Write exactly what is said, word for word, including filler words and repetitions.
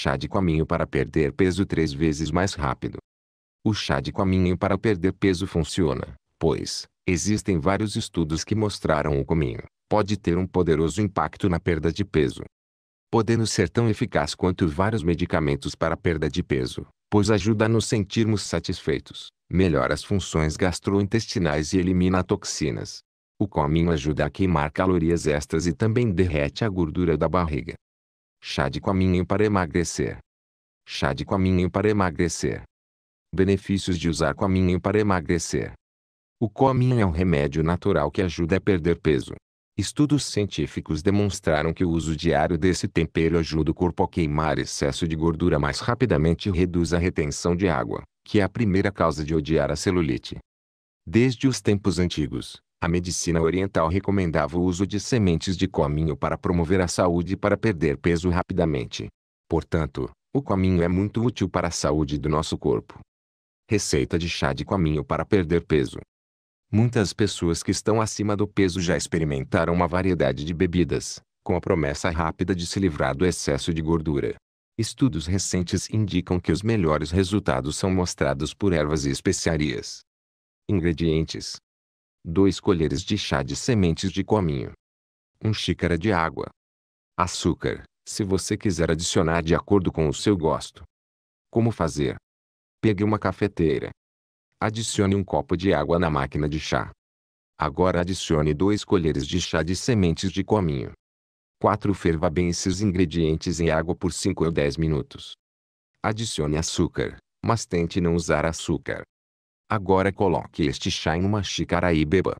chá de cominho para perder peso três vezes mais rápido. O chá de cominho para perder peso funciona, pois, existem vários estudos que mostraram o cominho pode ter um poderoso impacto na perda de peso, podendo ser tão eficaz quanto vários medicamentos para perda de peso, pois ajuda a nos sentirmos satisfeitos, melhora as funções gastrointestinais e elimina toxinas. O cominho ajuda a queimar calorias extras e também derrete a gordura da barriga. Chá de cominho para emagrecer. Chá de cominho para emagrecer. Benefícios de usar cominho para emagrecer. O cominho é um remédio natural que ajuda a perder peso. Estudos científicos demonstraram que o uso diário desse tempero ajuda o corpo a queimar excesso de gordura mais rapidamente e reduz a retenção de água, que é a primeira causa de odiar a celulite. Desde os tempos antigos, a medicina oriental recomendava o uso de sementes de cominho para promover a saúde e para perder peso rapidamente. Portanto, o cominho é muito útil para a saúde do nosso corpo. Receita de chá de cominho para perder peso. Muitas pessoas que estão acima do peso já experimentaram uma variedade de bebidas, com a promessa rápida de se livrar do excesso de gordura. Estudos recentes indicam que os melhores resultados são mostrados por ervas e especiarias. Ingredientes: dois colheres de chá de sementes de cominho, uma xícara de água, açúcar, se você quiser adicionar de acordo com o seu gosto. Como fazer? Pegue uma cafeteira. Adicione um copo de água na máquina de chá. Agora adicione dois colheres de chá de sementes de cominho. quatro Ferva bem esses ingredientes em água por cinco ou dez minutos. Adicione açúcar, mas tente não usar açúcar. Agora coloque este chá em uma xícara e beba.